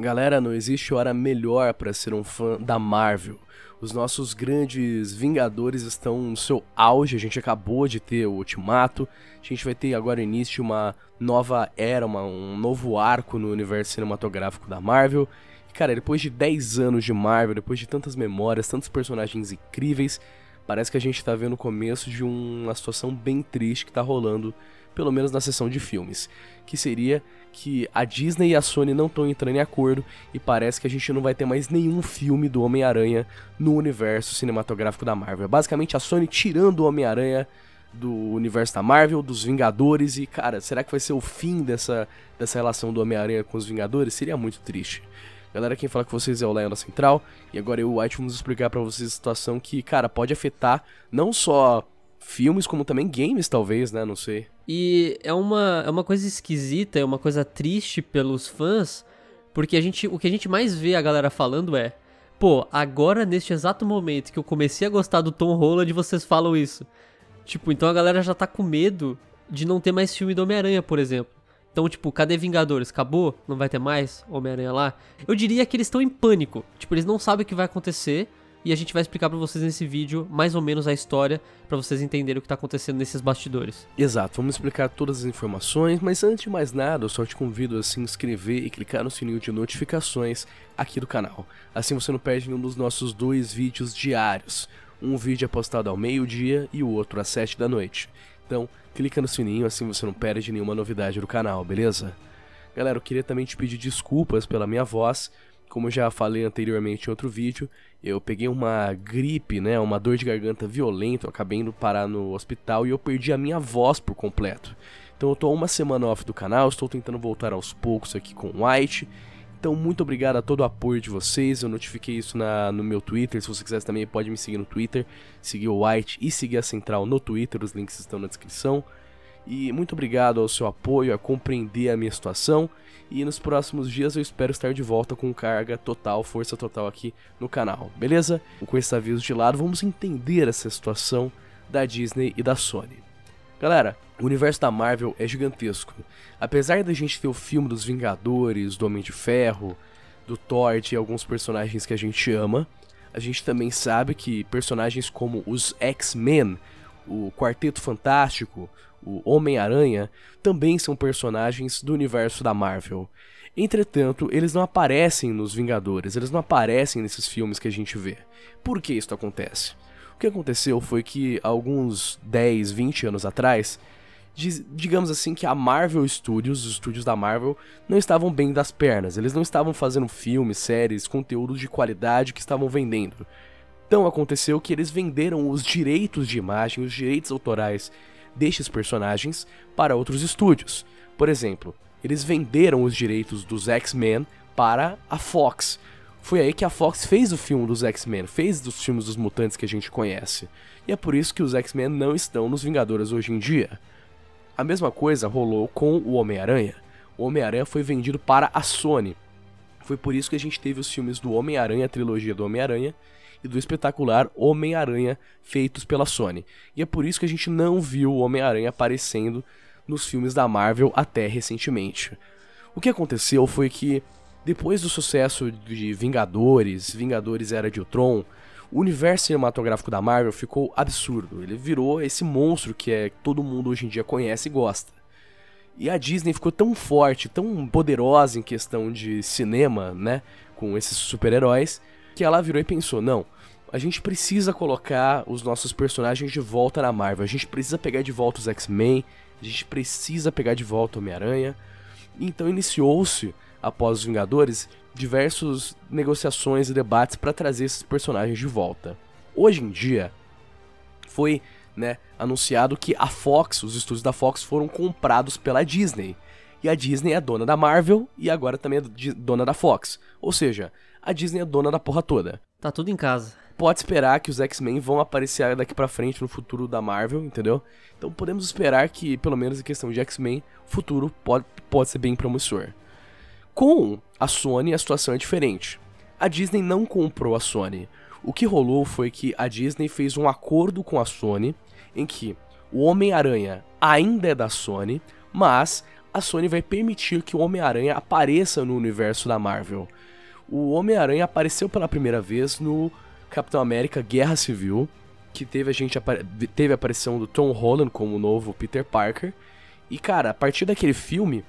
Galera, não existe hora melhor para ser um fã da Marvel. Os nossos grandes Vingadores estão no seu auge, a gente acabou de ter o Ultimato, a gente vai ter agora início uma nova era, um novo arco no universo cinematográfico da Marvel. E cara, depois de 10 anos de Marvel, depois de tantas memórias, tantos personagens incríveis, parece que a gente tá vendo o começo de uma situação bem triste que tá rolando, pelo menos na seção de filmes, que seria que a Disney e a Sony não estão entrando em acordo e parece que a gente não vai ter mais nenhum filme do Homem-Aranha no universo cinematográfico da Marvel. Basicamente a Sony tirando o Homem-Aranha do universo da Marvel, dos Vingadores e, cara, será que vai ser o fim dessa relação do Homem-Aranha com os Vingadores? Seria muito triste. Galera, quem fala com vocês é o Leandro Central e agora eu e o White vamos explicar pra vocês a situação que, cara, pode afetar não só filmes como também games, talvez, né? Não sei. E é uma coisa esquisita, é uma coisa triste pelos fãs, porque o que a gente mais vê a galera falando é: pô, agora neste exato momento que eu comecei a gostar do Tom Holland, vocês falam isso. Tipo, então a galera já tá com medo de não ter mais filme do Homem-Aranha, por exemplo. Então, tipo, cadê Vingadores? Acabou? Não vai ter mais Homem-Aranha lá? Eu diria que eles estão em pânico. Tipo, eles não sabem o que vai acontecer. E a gente vai explicar pra vocês nesse vídeo mais ou menos a história, pra vocês entenderem o que tá acontecendo nesses bastidores. Exato, vamos explicar todas as informações, mas antes de mais nada, eu só te convido a se inscrever e clicar no sininho de notificações aqui do canal. Assim você não perde nenhum dos nossos dois vídeos diários. Um vídeo é postado ao meio-dia e o outro às 7 da noite. Então, clica no sininho, assim você não perde nenhuma novidade do canal, beleza? Galera, eu queria também te pedir desculpas pela minha voz. Como eu já falei anteriormente em outro vídeo, eu peguei uma gripe, né, uma dor de garganta violenta, eu acabei indo parar no hospital e eu perdi a minha voz por completo. Então eu tô há uma semana off do canal, estou tentando voltar aos poucos aqui com o White. Então muito obrigado a todo o apoio de vocês, eu notifiquei isso no meu Twitter, se você quiser também pode me seguir no Twitter, seguir o White e seguir a Central no Twitter, os links estão na descrição. E muito obrigado ao seu apoio, a compreender a minha situação. E nos próximos dias eu espero estar de volta com carga total, força total aqui no canal, beleza? Com esse aviso de lado, vamos entender essa situação da Disney e da Sony. Galera, o universo da Marvel é gigantesco. Apesar da gente ter o filme dos Vingadores, do Homem de Ferro, do Thor e alguns personagens que a gente ama, a gente também sabe que personagens como os X-Men, o Quarteto Fantástico, o Homem-Aranha, também são personagens do universo da Marvel. Entretanto, eles não aparecem nos Vingadores, eles não aparecem nesses filmes que a gente vê. Por que isso acontece? O que aconteceu foi que alguns 10, 20 anos atrás, digamos assim que a Marvel Studios, os estúdios da Marvel, não estavam bem das pernas. Eles não estavam fazendo filmes, séries, conteúdo de qualidade que estavam vendendo. Então aconteceu que eles venderam os direitos de imagem, os direitos autorais destes personagens para outros estúdios. Por exemplo, eles venderam os direitos dos X-Men para a Fox. Foi aí que a Fox fez o filme dos X-Men, fez dos filmes dos mutantes que a gente conhece. E é por isso que os X-Men não estão nos Vingadores hoje em dia. A mesma coisa rolou com o Homem-Aranha. O Homem-Aranha foi vendido para a Sony. Foi por isso que a gente teve os filmes do Homem-Aranha, a trilogia do Homem-Aranha, e do espetacular Homem-Aranha feitos pela Sony. E é por isso que a gente não viu o Homem-Aranha aparecendo nos filmes da Marvel até recentemente. O que aconteceu foi que, depois do sucesso de Vingadores, Vingadores Era de Ultron, o universo cinematográfico da Marvel ficou absurdo. Ele virou esse monstro que todo mundo hoje em dia conhece e gosta. E a Disney ficou tão forte, tão poderosa em questão de cinema, né, com esses super-heróis, que ela virou e pensou: não, a gente precisa colocar os nossos personagens de volta na Marvel, a gente precisa pegar de volta os X-Men, a gente precisa pegar de volta o Homem-Aranha. Então iniciou-se, após os Vingadores, diversas negociações e debates para trazer esses personagens de volta. Hoje em dia, foi, né, anunciado que a Fox, os estúdios da Fox foram comprados pela Disney. E a Disney é dona da Marvel e agora também é dona da Fox. Ou seja, a Disney é dona da porra toda. Tá tudo em casa. Pode esperar que os X-Men vão aparecer daqui pra frente no futuro da Marvel, entendeu? Então podemos esperar que, pelo menos em questão de X-Men, o futuro pode ser bem promissor. Com a Sony, a situação é diferente. A Disney não comprou a Sony. O que rolou foi que a Disney fez um acordo com a Sony em que o Homem-Aranha ainda é da Sony, mas a Sony vai permitir que o Homem-Aranha apareça no universo da Marvel. O Homem-Aranha apareceu pela primeira vez no Capitão América Guerra Civil, que teve a aparição do Tom Holland como o novo Peter Parker. E cara, a partir daquele filme,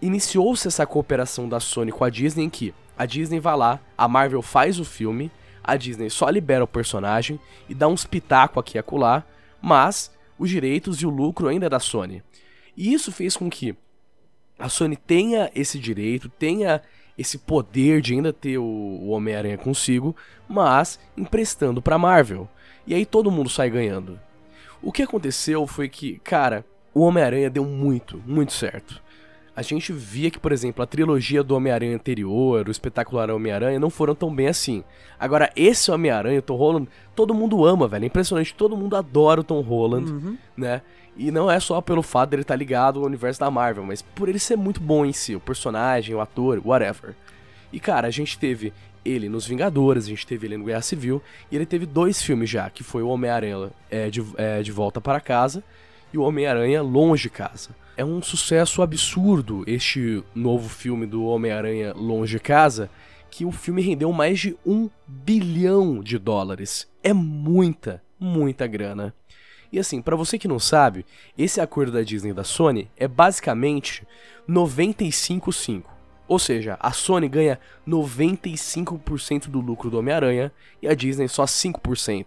iniciou-se essa cooperação da Sony com a Disney, em que a Disney vai lá, a Marvel faz o filme, a Disney só libera o personagem e dá uns pitaco aqui e acolá, mas os direitos e o lucro ainda é da Sony. E isso fez com que a Sony tenha esse direito, tenha esse poder de ainda ter o Homem-Aranha consigo, mas emprestando pra Marvel. E aí todo mundo sai ganhando. O que aconteceu foi que, cara, o Homem-Aranha deu muito certo. A gente via que, por exemplo, a trilogia do Homem-Aranha anterior, o espetacular Homem-Aranha, não foram tão bem assim. Agora, esse Homem-Aranha, o Tom Holland, todo mundo ama, velho. É impressionante, todo mundo adora o Tom Holland, né? E não é só pelo fato dele estar ligado ao universo da Marvel, mas por ele ser muito bom em si, o personagem, o ator, whatever. E cara, a gente teve ele nos Vingadores, a gente teve ele no Guerra Civil, e ele teve dois filmes já, que foi o Homem-Aranha de Volta para Casa e o Homem-Aranha Longe de Casa. É um sucesso absurdo este novo filme do Homem-Aranha Longe de Casa, que o filme rendeu mais de US$1 bilhão. É muita grana. E assim, pra você que não sabe, esse acordo da Disney e da Sony é basicamente 95-5. Ou seja, a Sony ganha 95% do lucro do Homem-Aranha e a Disney só 5%.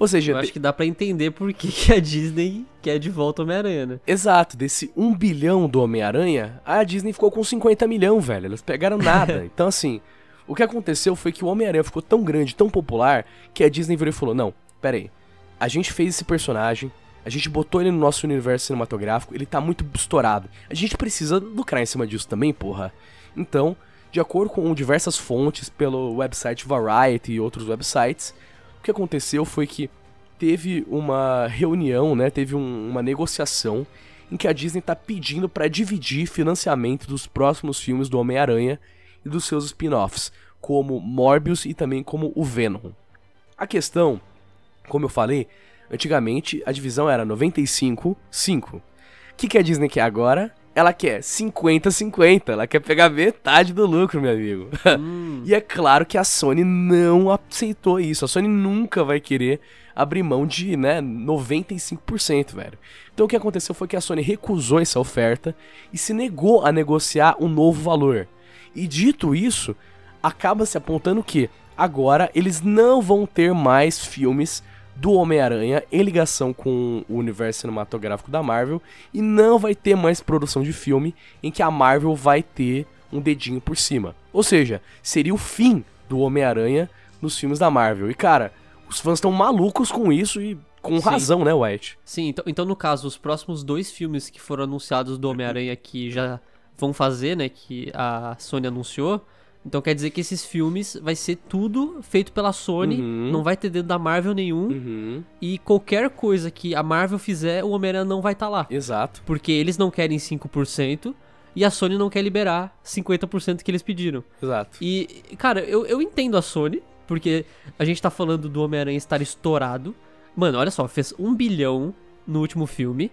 Ou seja, eu acho que dá pra entender por que a Disney quer de volta o Homem-Aranha, né? Exato, desse 1 bilhão do Homem-Aranha, a Disney ficou com 50 milhões, velho. Elas pegaram nada. Então assim, o que aconteceu foi que o Homem-Aranha ficou tão grande, tão popular, que a Disney virou e falou, não, pera aí. A gente fez esse personagem, a gente botou ele no nosso universo cinematográfico, ele tá muito estourado. A gente precisa lucrar em cima disso também, porra. Então, de acordo com diversas fontes, pelo website Variety e outros websites, o que aconteceu foi que teve uma reunião, né, teve uma negociação em que a Disney tá pedindo pra dividir financiamento dos próximos filmes do Homem-Aranha e dos seus spin-offs, como Morbius e também como o Venom. A questão... Como eu falei, antigamente a divisão era 95-5. O que a Disney quer agora? Ela quer 50-50, ela quer pegar metade do lucro, meu amigo. E é claro que a Sony não aceitou isso, a Sony nunca vai querer abrir mão de, né, 95%, velho. Então o que aconteceu foi que a Sony recusou essa oferta e se negou a negociar um novo valor. E dito isso, acaba se apontando que agora eles não vão ter mais filmes do Homem-Aranha em ligação com o universo cinematográfico da Marvel, e não vai ter mais produção de filme em que a Marvel vai ter um dedinho por cima. Ou seja, seria o fim do Homem-Aranha nos filmes da Marvel. E cara, os fãs estão malucos com isso e com razão, né, White? Sim, então no caso, os próximos dois filmes que foram anunciados do Homem-Aranha que já vão fazer, né, que a Sony anunciou, então quer dizer que esses filmes vai ser tudo feito pela Sony, não vai ter dentro da Marvel nenhum, e qualquer coisa que a Marvel fizer, o Homem-Aranha não vai estar lá. Exato. Porque eles não querem 5% e a Sony não quer liberar 50% que eles pediram. Exato. E, cara, eu entendo a Sony, porque a gente tá falando do Homem-Aranha estar estourado. Mano, olha só, fez 1 bilhão no último filme.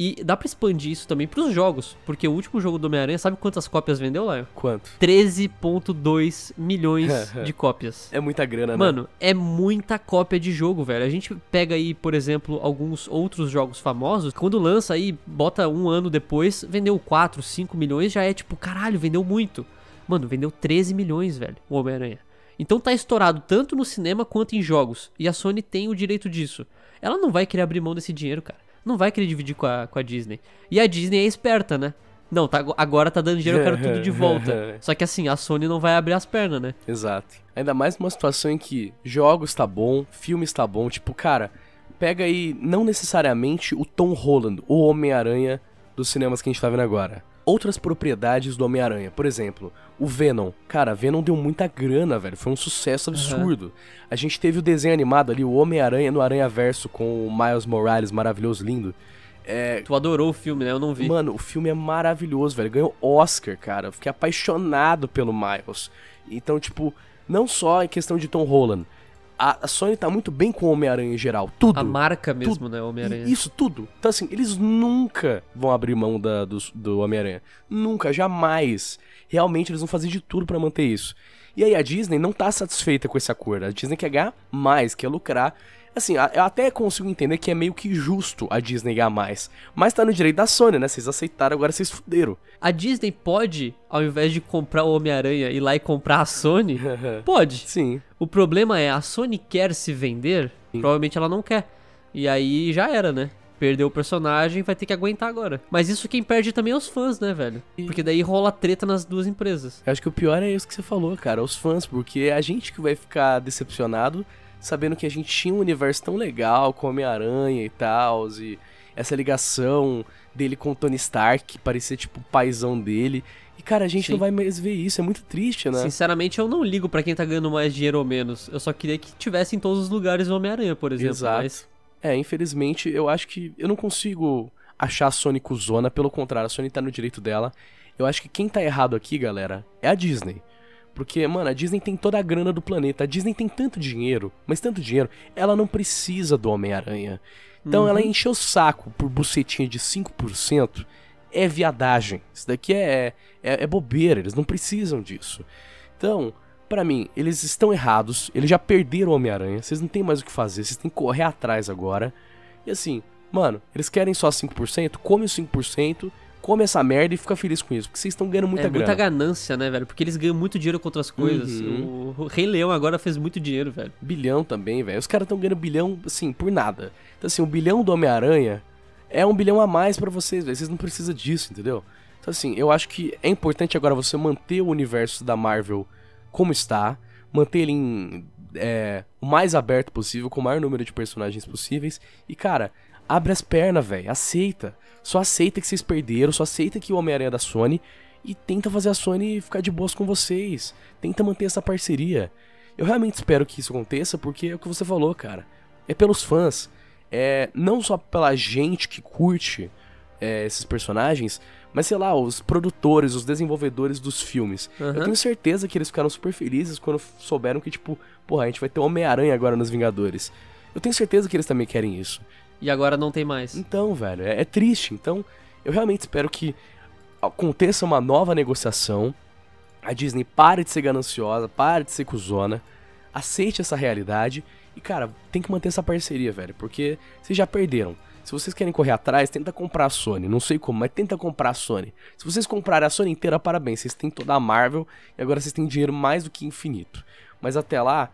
E dá pra expandir isso também pros jogos, porque o último jogo do Homem-Aranha, sabe quantas cópias vendeu, Lion? Quanto? 13,2 milhões de cópias. É muita grana, né? Mano, é muita cópia de jogo, velho. A gente pega aí, por exemplo, alguns outros jogos famosos, quando lança aí, bota um ano depois, vendeu 4, 5 milhões, já é tipo, caralho, vendeu muito. Mano, vendeu 13 milhões, velho, o Homem-Aranha. Então tá estourado tanto no cinema quanto em jogos, e a Sony tem o direito disso. Ela não vai querer abrir mão desse dinheiro, cara. Não vai querer dividir com a Disney. E a Disney é esperta, né? Não, tá, agora tá dando dinheiro, eu quero tudo de volta. Só que assim, a Sony não vai abrir as pernas, né? Exato. Ainda mais numa situação em que jogos tá bom, filmes tá bom. Tipo, cara, pega aí não necessariamente o Tom Holland, o Homem-Aranha dos cinemas que a gente tá vendo agora. Outras propriedades do Homem-Aranha. Por exemplo, o Venom. Cara, Venom deu muita grana, velho. Foi um sucesso absurdo. A gente teve o desenho animado ali, o Homem-Aranha no Aranha-verso, com o Miles Morales, maravilhoso, lindo. Tu adorou o filme, né? Eu não vi. Mano, o filme é maravilhoso, velho. Ganhou Oscar, cara. Eu fiquei apaixonado pelo Miles. Então, tipo, não só em questão de Tom Holland. a Sony tá muito bem com o Homem-Aranha em geral. Tudo. A marca mesmo, tudo, né? Homem-Aranha. Isso, tudo. Então, assim, eles nunca vão abrir mão do Homem-Aranha. Nunca, jamais. Realmente, eles vão fazer de tudo pra manter isso. E aí, a Disney não tá satisfeita com esse acordo. A Disney quer ganhar mais, quer lucrar. Assim, eu até consigo entender que é meio que justo a Disney ganhar mais. Mas tá no direito da Sony, né? Vocês aceitaram, agora vocês fuderam. A Disney pode, ao invés de comprar o Homem-Aranha, ir lá e comprar a Sony? Pode. Sim. O problema é, a Sony quer se vender? Sim. Provavelmente ela não quer. E aí já era, né? Perdeu o personagem, vai ter que aguentar agora. Mas isso quem perde também é os fãs, né, velho? Porque daí rola treta nas duas empresas. Eu acho que o pior é isso que você falou, cara. Os fãs, porque é a gente que vai ficar decepcionado... sabendo que a gente tinha um universo tão legal com Homem-Aranha e tal, e essa ligação dele com o Tony Stark, que parecia tipo o paizão dele. E cara, a gente Sim. não vai mais ver isso, é muito triste, né? Sinceramente, eu não ligo pra quem tá ganhando mais dinheiro ou menos. Eu só queria que tivesse em todos os lugares o Homem-Aranha, por exemplo. Exato. Mas... é, infelizmente, eu acho que eu não consigo achar a Sony cuzona, pelo contrário, a Sony tá no direito dela. Eu acho que quem tá errado aqui, galera, é a Disney. Porque, mano, a Disney tem toda a grana do planeta. A Disney tem tanto dinheiro, mas tanto dinheiro, ela não precisa do Homem-Aranha. Então ela encheu o saco por bucetinha de 5%. É viadagem. Isso daqui é bobeira, eles não precisam disso. Então, pra mim, eles estão errados. Eles já perderam o Homem-Aranha. Vocês não tem mais o que fazer, vocês têm que correr atrás agora. E assim, mano, eles querem só 5%? Come os 5%. Come essa merda e fica feliz com isso, porque vocês estão ganhando muita grana. É muita ganância, né, velho? Porque eles ganham muito dinheiro com outras coisas. O Rei Leão agora fez muito dinheiro, velho. Bilhão também, velho. Os caras estão ganhando bilhão, assim, por nada. Então, assim, $1 bilhão do Homem-Aranha é $1 bilhão a mais pra vocês, velho. Vocês não precisam disso, entendeu? Então, assim, eu acho que é importante agora você manter o universo da Marvel como está, manter ele o mais aberto possível, com o maior número de personagens possíveis. E, cara... abre as pernas, velho. Aceita. Só aceita que vocês perderam. Só aceita que o Homem-Aranha é da Sony. E tenta fazer a Sony ficar de boas com vocês. Tenta manter essa parceria. Eu realmente espero que isso aconteça, porque é o que você falou, cara. É pelos fãs. É não só pela gente que curte esses personagens, mas sei lá, os produtores, os desenvolvedores dos filmes. Eu tenho certeza que eles ficaram super felizes quando souberam que, tipo, porra, a gente vai ter o Homem-Aranha agora nos Vingadores. Eu tenho certeza que eles também querem isso. E agora não tem mais. Então, velho, é triste. Então, eu realmente espero que aconteça uma nova negociação. A Disney pare de ser gananciosa, pare de ser cuzona. Aceite essa realidade. E, cara, tem que manter essa parceria, velho. Porque vocês já perderam. Se vocês querem correr atrás, tenta comprar a Sony. Não sei como, mas tenta comprar a Sony. Se vocês comprarem a Sony inteira, parabéns. Vocês têm toda a Marvel e agora vocês têm dinheiro mais do que infinito. Mas até lá,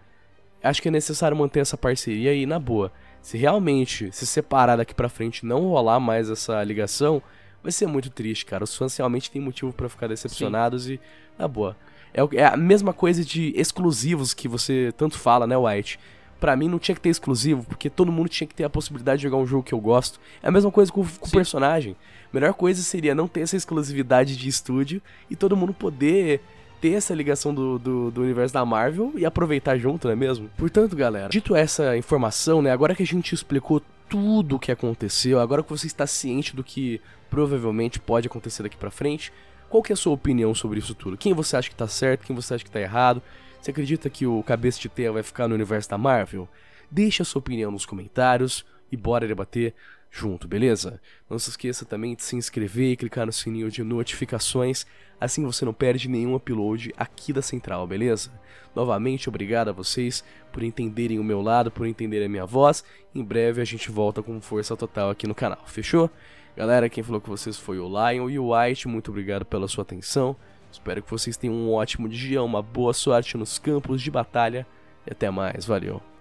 acho que é necessário manter essa parceria e, na boa... se realmente se separar daqui pra frente, não rolar mais essa ligação, vai ser muito triste, cara. Os fãs realmente têm motivo pra ficar decepcionados. Sim. E, na boa, é a mesma coisa de exclusivos que você tanto fala, né, White? Pra mim não tinha que ter exclusivo, porque todo mundo tinha que ter a possibilidade de jogar um jogo que eu gosto. É a mesma coisa com o personagem. A melhor coisa seria não ter essa exclusividade de estúdio e todo mundo poder... ter essa ligação do universo da Marvel e aproveitar junto, não é mesmo? Portanto, galera, dito essa informação, né, agora que a gente explicou tudo o que aconteceu, agora que você está ciente do que provavelmente pode acontecer daqui pra frente, qual que é a sua opinião sobre isso tudo? Quem você acha que tá certo, quem você acha que tá errado? Você acredita que o cabeça de teia vai ficar no universo da Marvel? Deixa a sua opinião nos comentários e bora debater junto, beleza? Não se esqueça também de se inscrever e clicar no sininho de notificações, assim você não perde nenhum upload aqui da Central, beleza? Novamente, obrigado a vocês por entenderem o meu lado, por entenderem a minha voz. Em breve a gente volta com força total aqui no canal, fechou? Galera, quem falou com vocês foi o Lion e o White, muito obrigado pela sua atenção. Espero que vocês tenham um ótimo dia, uma boa sorte nos campos de batalha e até mais, valeu!